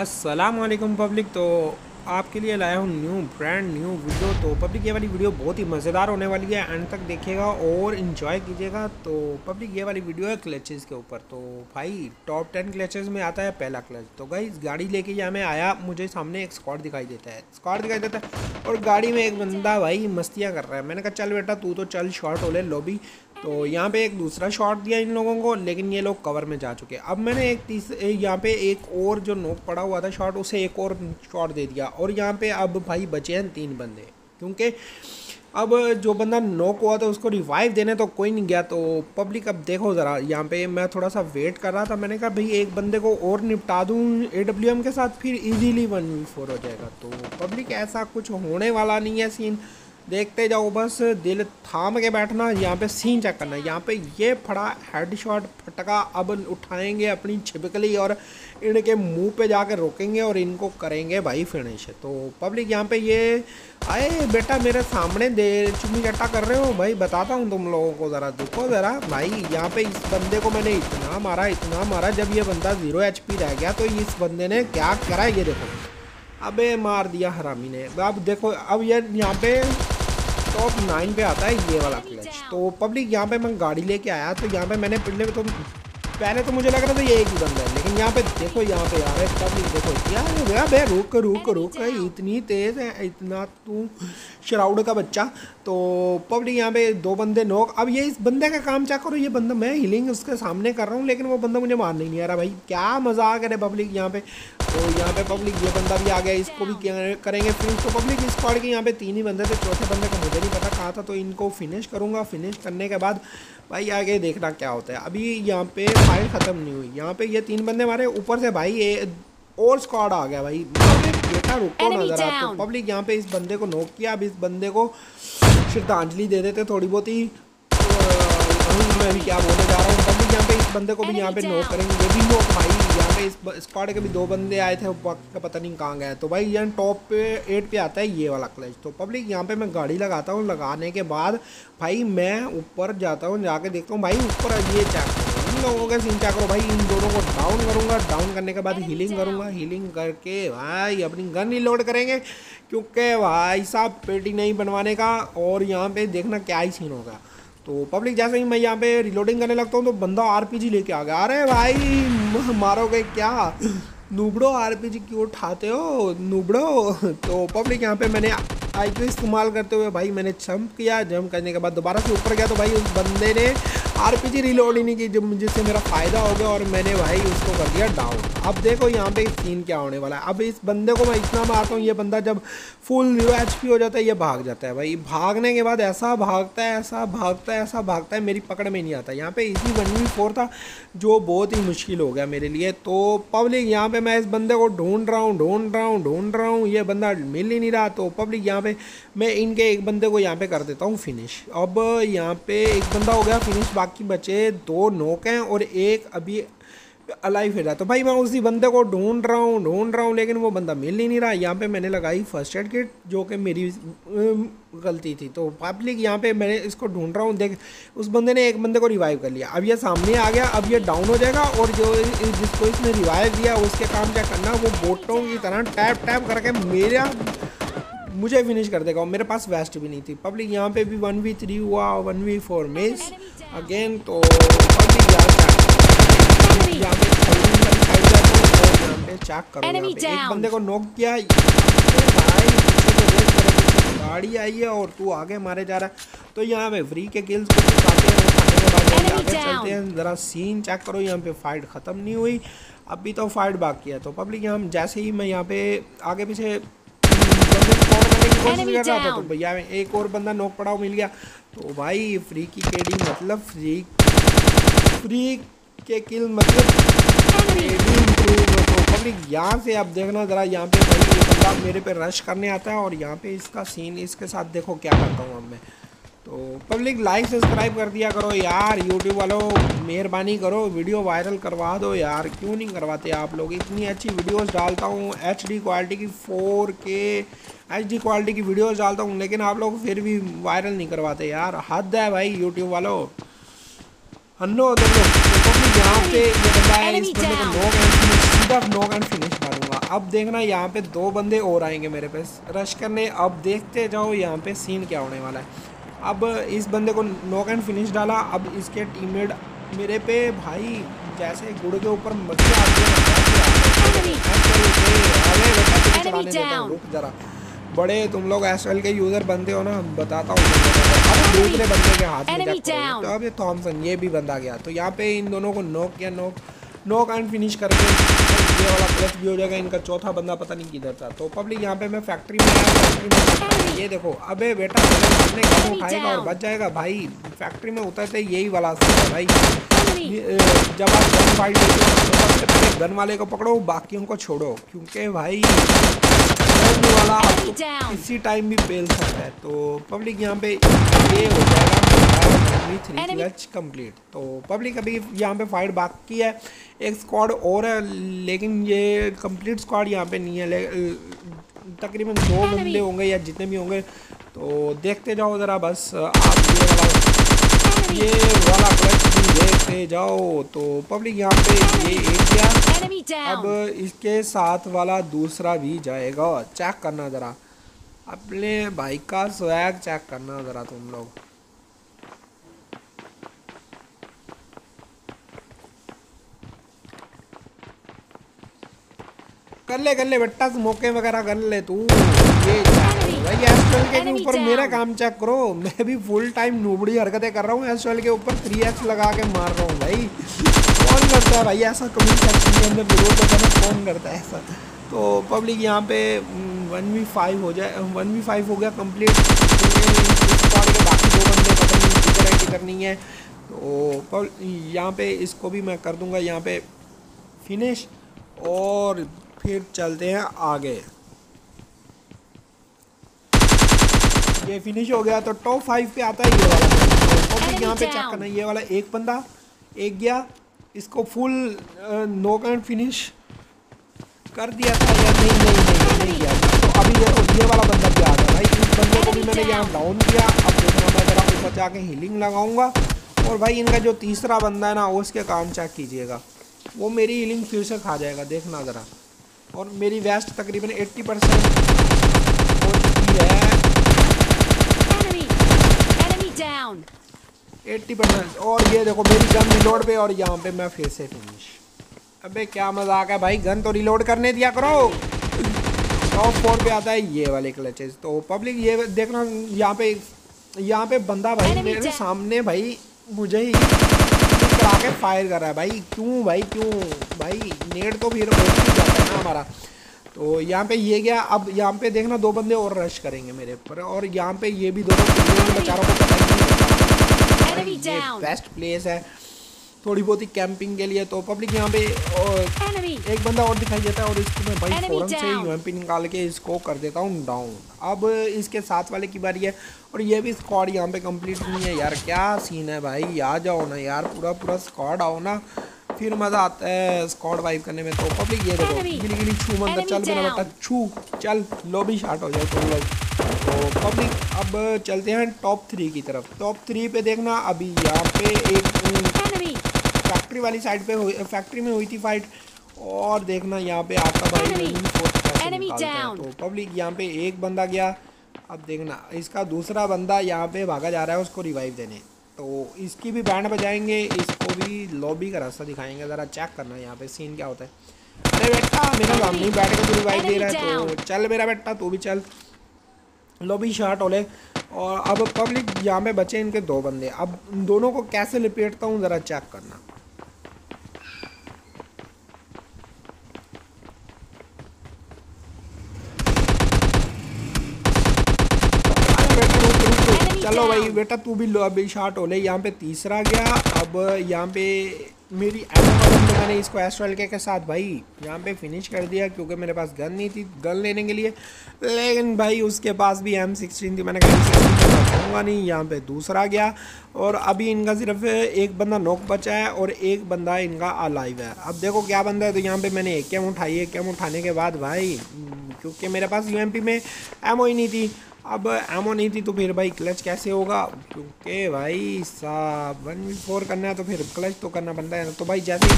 अस्सलाम वालेकुम पब्लिक। तो आपके लिए लाया हूँ ब्रांड न्यू वीडियो। तो पब्लिक ये वाली वीडियो बहुत ही मज़ेदार होने वाली है, एंड तक देखिएगा और इन्जॉय कीजिएगा। तो पब्लिक ये वाली वीडियो है क्लचेज़ के ऊपर। तो भाई टॉप 10 क्लचेज़ में आता है पहला क्लच। तो गाइस गाड़ी लेके या मैं आया, मुझे सामने एक स्क्वाड दिखाई देता है और गाड़ी में एक बंदा भाई मस्तियाँ कर रहा है। मैंने कहा चल बेटा तू तो चल शॉट हो ले लॉबी। तो यहाँ पे एक दूसरा शॉट दिया इन लोगों को, लेकिन ये लोग कवर में जा चुके। अब मैंने एक यहाँ पे एक और जो नोक पड़ा हुआ था शॉट, उसे एक और शॉट दे दिया। और यहाँ पे अब भाई बचे हैं 3 बंदे, क्योंकि अब जो बंदा नॉक हुआ था उसको रिवाइव देने तो कोई नहीं गया। तो पब्लिक अब देखो ज़रा, यहाँ पे मैं थोड़ा सा वेट कर रहा था। मैंने कहा भाई एक बंदे को और निपटा दूँ AWM के साथ, फिर ईजीली 1v4 हो जाएगा। तो पब्लिक ऐसा कुछ होने वाला नहीं है सीन, देखते जाओ बस, दिल थाम के बैठना। यहाँ पे सीन चेक करना, यहाँ पे ये फड़ा हेडशॉट फटका। अब उठाएंगे अपनी छिपकली और इनके मुंह पे जाकर रोकेंगे और इनको करेंगे भाई फिनिश। तो पब्लिक यहाँ पे ये अरे बेटा मेरे सामने दे चुमी चट्टा कर रहे हो भाई, बताता हूँ तुम लोगों को ज़रा, देखो ज़रा भाई। यहाँ पे इस बंदे को मैंने इतना मारा, जब ये बंदा 0 HP रह गया तो इस बंदे ने क्या करा, ये देखो अबे मार दिया हरामी ने। अब देखो अब ये यहाँ पे टॉप 9 पे आता है ये वाला क्लच। तो पब्लिक यहाँ पे मैं गाड़ी लेके आया, तो यहाँ पे मैंने पहले तो मुझे लग रहा था ये एक ही बंदा है, लेकिन यहाँ पे देखो, यहाँ पे यार पब्लिक देखो यार रुक इतनी तेज़ है, इतना तू श्राउड का बच्चा। तो पब्लिक यहाँ पे 2 बंदे नोक। अब ये इस बंदे का काम चेक करो, ये बंदा मैं हीलिंग उसके सामने कर रहा हूँ, लेकिन वो बंदा मुझे मारने नहीं आ रहा भाई, क्या मजाक है पब्लिक यहाँ पे। तो यहाँ पे पब्लिक ये बंदा भी आ गया, इसको भी करेंगे फिनिश। तो पब्लिक इस स्क्वाड के यहाँ पे 3 ही बंदे थे, चौथे बंदे को मुझे नहीं पता कहाँ था। तो इनको फिनिश करूँगा, फिनिश करने के बाद भाई आगे देखना क्या होता है। अभी यहाँ पे फाइट ख़त्म नहीं हुई, यहाँ पे ये 3 बंदे हमारे ऊपर से भाई और स्क्वाड आ गया भाई, बेटा रुको ना जरा। तो पब्लिक यहाँ पे इस बंदे को नॉक किया, अब इस बंदे को श्रद्धांजलि दे देते थोड़ी बहुत ही, मैं भी क्या बोलने जा रहा हूँ। पब्लिक यहाँ पे इस बंदे को भी यहाँ पे नॉक करेंगे, ये भी नॉक भाई। इस स्क्वाड के भी 2 बंदे आए थे, वो पता नहीं कहाँ गए। तो भाई यहाँ टॉप 8 पे आता है ये वाला क्लच। तो पब्लिक यहाँ पे मैं गाड़ी लगाता हूँ, लगाने के बाद भाई मैं ऊपर जाता हूँ, जाके देखता हूँ भाई ऊपर। ये चेक करो इन लोगों का सीन चेक करो भाई, इन दोनों को डाउन करूँगा, डाउन करने के बाद हीलिंग करूँगा, हीलिंग करके भाई अपनी गन रिलोड करेंगे, क्योंकि भाई साहब पेटी नहीं बनवाने का। और यहाँ पर देखना क्या ही सीन होगा। तो पब्लिक जैसे ही मैं यहाँ पे रिलोडिंग करने लगता हूँ, तो बंदा RPG लेके आ गया। अरे भाई मारोगे क्या नूबड़ो, RPG क्यों उठाते हो नूबड़ो। तो पब्लिक यहाँ पे मैंने IQ इस्तेमाल करते हुए भाई मैंने जंप किया, जंप करने के बाद दोबारा से ऊपर गया, तो भाई उस बंदे ने RPG रिलोड ही नहीं की, जो जिससे मेरा फ़ायदा हो गया और मैंने भाई उसको कर दिया डाउन। अब देखो यहाँ पे सीन क्या होने वाला है। अब इस बंदे को मैं इतना मारता हूँ, ये बंदा जब फुल 0 HP हो जाता है ये भाग जाता है भाई। भागने के बाद ऐसा भागता है मेरी पकड़ में नहीं आता। यहाँ पे इसी 1v4 था, जो बहुत ही मुश्किल हो गया मेरे लिए। तो पब्लिक यहाँ पर मैं इस बंदे को ढूंढ रहा हूँ, ये बंदा मिल ही नहीं रहा। तो पब्लिक यहाँ पर मैं इनके एक बंदे को यहाँ पर कर देता हूँ फिनिश। अब यहाँ पर एक बंदा हो गया फिनिश, बाकी बचे 2 नोक हैं और एक अभी अलाइव है। तो भाई मैं उसी बंदे को ढूंढ रहा हूँ, लेकिन वो बंदा मिल ही नहीं रहा। यहाँ पे मैंने लगाई फर्स्ट एड किट, जो कि मेरी गलती थी। तो पब्लिक यहाँ पे मैंने इसको ढूंढ रहा हूँ, देख उस बंदे ने एक बंदे को रिवाइव कर लिया। अब ये सामने आ गया, अब ये डाउन हो जाएगा, और जो जिसको इसने रिवाइव दिया उसके काम क्या करना, वो बोटों की तरह टैप टैप करके मुझे फिनिश कर देगा। और मेरे पास वेस्ट भी नहीं थी। पब्लिक यहाँ पे भी 1v3 हुआ, 1v4 मिस अगेन। तो पब्लिक यहाँ पे चेक करो, एक बंदे को नॉक किया भाई, गाड़ी आई है और तू आगे मारे जा रहा है। तो यहाँ पे फ्री के किल्स चलते हैं, ज़रा सीन चेक करो। यहाँ पे फाइट ख़त्म नहीं हुई, अभी तो फाइट बाकी है। तो पब्लिक यहाँ जैसे ही मैं यहाँ पे आगे पीछे कर रहा था, तो भैया एक और बंदा नॉक पड़ा मिल गया। तो भाई फ्री की KD मतलब फ्री के किल मतलब पब्लिक यहाँ से आप देखना ज़रा, यहाँ पे भाई ये बंदा मेरे पे रश करने आता है, और यहाँ पे इसका सीन इसके साथ देखो क्या करता हूँ अब मैं। तो पब्लिक लाइक सब्सक्राइब कर दिया करो यार, यूट्यूब वालों मेहरबानी करो, वीडियो वायरल करवा दो यार, क्यों नहीं करवाते आप लोग। इतनी अच्छी वीडियोस डालता हूँ, HD क्वालिटी की 4K HD क्वालिटी की वीडियोस डालता हूँ, लेकिन आप लोग फिर भी वायरल नहीं करवाते यार, हद है भाई यूट्यूब वालों। हन्नो तो यहाँ पे ये बताया, इस बंदे को नॉक एंड फिनिश मारूंगा। अब देखना यहाँ पे दो बंदे और आएंगे मेरे पास रश करने। अब देखते जाओ यहाँ पे सीन क्या होने वाला है। अब इस बंदे को नॉक एंड फिनिश डाला। अब इसके टीममेट मेरे पे भाई जैसे गुड़ के ऊपर मक्खी आती है। रुक जरा, बड़े तुम लोग एसएल के यूज़र बनते हो ना, हम बताता हूँ दूसरे बंदे के हाथ में जाकर। तो अब ये थॉमसन ये भी बंदा गया, तो यहाँ पे इन दोनों को नॉक एंड फिनिश करके ये वाला प्लस भी हो जाएगा। इनका चौथा बंदा पता नहीं किधर था। तो पब्लिक यहाँ पे मैं फैक्ट्री में आया, ये देखो अबे बेटा अपने काम उठाएगा और बच जाएगा। भाई फैक्ट्री में उतरते यही वाला भाई, जब आप गन फाइट सबसे पहले गन वाले को पकड़ो, बाकियों को छोड़ो, क्योंकि भाई वाला आपको इसी टाइम भी बेल सकता है। तो पब्लिक यहाँ पे ये हो जाएगा 3 मैच कंप्लीट। तो पब्लिक अभी यहाँ पे फाइट बाकी है, एक स्क्वाड और है, लेकिन ये कंप्लीट स्क्वाड यहाँ पे नहीं है। तकरीबन 2 बंदे होंगे या जितने भी होंगे, तो देखते जाओ ज़रा बस आप ये वाला देखते जाओ। तो पब्लिक यहाँ पे ये एक गया, अब इसके साथ वाला दूसरा भी जाएगा। चेक करना ज़रा अपने भाई का स्वैग, चेक करना ज़रा तुम लोग। कर ले बेटा, मौके वगैरह कर ले तू। भाई एसएल के ऊपर मेरा काम चेक करो, मैं भी फुल टाइम नूबड़ी हरकतें कर रहा हूँ। एसएल के ऊपर 3x लगा के मार रहा हूँ भाई। कौन करता है भाई ऐसा, कमेंट सेक्शन के अंदर जरूर बताना कौन करता है ऐसा। तो पब्लिक यहाँ पे 1v5 हो जाए, 1v5 हो गया कम्प्लीट। के बाकी 2 बंदे पता नहीं किधर है किधर नहीं है। तो यहाँ पे इसको भी मैं कर दूँगा यहाँ पे फिनिश, और फिर चलते हैं आगे। ये फिनिश हो गया, तो टॉप 5 पे आता है ये वाला। तो यहाँ पे चेक करना, ये वाला एक बंदा एक गया, इसको फुल नॉक एंड फिनिश कर दिया था या नहीं किया। तो अभी ये वाला बंदा भी आ गया भाई, इस बंदे को भी मैंने यहाँ डाउन किया। अब मैं जरा ऊपर जाके हीलिंग लगाऊंगा, और भाई इनका जो तीसरा बंदा है ना, उसके काम चेक कीजिएगा, वो मेरी हीलिंग फिर से खा जाएगा, देखना ज़रा। और मेरी वेस्ट तकरीबन 80% है, 80%। और ये देखो मेरी गन रिलोड पे, और यहाँ पे मैं फिर से फिनिश। अबे क्या मजाक है भाई, गन तो रिलोड करने दिया करो। टॉप 4 पे आता है ये वाले क्लचेस। तो पब्लिक ये देखना, यहाँ पे बंदा भाई मेरे सामने भाई मुझे ही आके फायर कर रहा है भाई। क्यों भाई नेट तो फिर जाता है हमारा। तो यहाँ पे ये गया, अब यहाँ पे देखना 2 बंदे और रश करेंगे मेरे पर, और यहाँ पे ये भी 2 बेचारों को बेस्ट प्लेस है थोड़ी बहुत ही कैंपिंग के लिए। तो पब्लिक यहाँ पे एक बंदा और दिखाई देता है, और इसको मैं भाई फौरन से यूएमपी निकाल के इसको कर देता हूँ डाउन। अब इसके साथ वाले की बारी है, और ये भी स्क्वाड यहाँ पे कंप्लीट नहीं है यार। क्या सीन है भाई, आ जाओ ना यार, पूरा स्क्वाड आओ ना, फिर मज़ा आता है स्क्वाड वाइप करने में। तो पब्लिक ये देखो गिली छू मंदिर, चल मेरा बेटा छू, चल लॉबी शॉट हो जाए तुम लोग। तो पब्लिक अब चलते हैं टॉप 3 की तरफ। टॉप 3 पे देखना, अभी यहाँ पे एक फैक्ट्री वाली साइड पे फैक्ट्री में हुई थी फाइट, और देखना यहाँ पे आपका भाई। तो पब्लिक यहाँ पे एक बंदा गया, अब देखना इसका दूसरा बंदा यहाँ पे भागा जा रहा है उसको रिवाइव देने। तो इसकी भी बैंड बजाएंगे, इसको भी लॉबी का रास्ता दिखाएंगे। ज़रा चेक करना यहाँ पे सीन क्या होता है। अरे बेटा मेरा सामने बैठ के रिवाइव दे रहा है, तो चल मेरा बेटा तू भी चल, लॉबी शॉट ओले। और अब पब्लिक यहाँ पे बचे इनके 2 बंदे, अब दोनों को कैसे लपेटता हूँ ज़रा चेक करना। चलो भाई बेटा तू भी लॉबी शॉट ओले। यहाँ पे तीसरा गया, अब यहाँ पे मेरी मैंने इसको एस्ट्रलके के साथ भाई यहाँ पे फिनिश कर दिया, क्योंकि मेरे पास गन नहीं थी गन लेने के लिए। लेकिन भाई उसके पास भी M16 थी, मैंने कहा नहीं। यहाँ पे दूसरा गया, और अभी इनका सिर्फ एक बंदा नॉक बचा है, और एक बंदा इनका अलाइव है। अब देखो क्या बंदा है। तो यहाँ पे मैंने एक कैम उठाई, एक कैम उठाने के बाद भाई क्योंकि मेरे पास यूएमपी में एमओ ही नहीं थी। अब एमओ नहीं थी तो फिर भाई क्लच कैसे होगा, क्योंकि भाई साहब 1v4 करना है तो फिर क्लच तो करना बनता है। तो भाई जैसे ही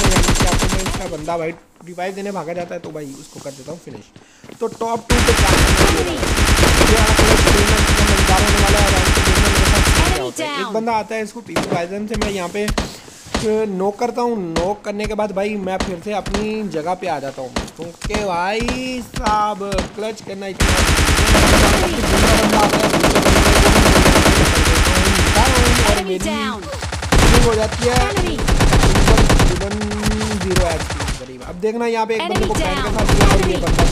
इसका बंदा भाई रिवाइव देने भागा जाता है तो भाई उसको कर देता हूँ फिनिश। तो टॉप 2 पे एक बंदा आता है, इसको पीछे बाइजन से मैं यहाँ पे नोक करता हूँ। नोक करने के बाद भाई मैं फिर से अपनी जगह पे आ जाता हूँ, क्योंकि भाई साहब क्लच करना इतना और मेरी हो जाती है 0 करीब। अब देखना यहाँ पे एक बंदे को पैन के साथ, ये बंदा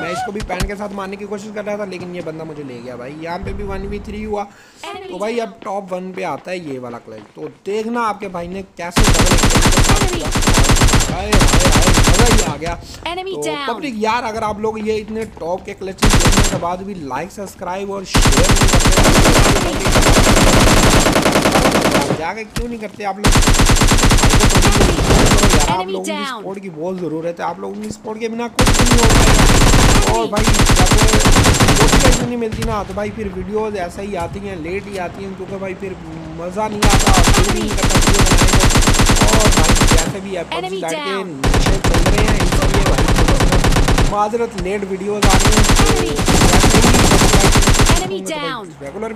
मैं इसको भी पैन के साथ मारने की कोशिश कर रहा था लेकिन ये बंदा मुझे ले गया। भाई यहाँ पे भी 1v3 हुआ। तो भाई अब टॉप 1 पे आता है ये वाला क्लच। तो देखना आपके भाई ने कैसे आ गया। तो पब्लिक यार अगर आप लोग ये इतने टॉप के क्लच देखने के बाद भी लाइक सब्सक्राइब और शेयर जाकर क्यों नहीं करते आप लोग? आप लोगों की सपोर्ट की बहुत ज़रूरत है, आप लोगों की सपोर्ट के बिना कुछ नहीं हो पाएगा। और भाई मोटिवेशन नहीं मिलती ना तो भाई फिर वीडियोज़ ऐसा ही आती हैं, लेट ही आती हैं, क्योंकि भाई फिर मज़ा नहीं आता। और भाई जैसे भी ऐप के नीचे चल रहे हैं इसलिए भाई माजरत लेट वीडियोज़ आ रही हैं रेगुलर।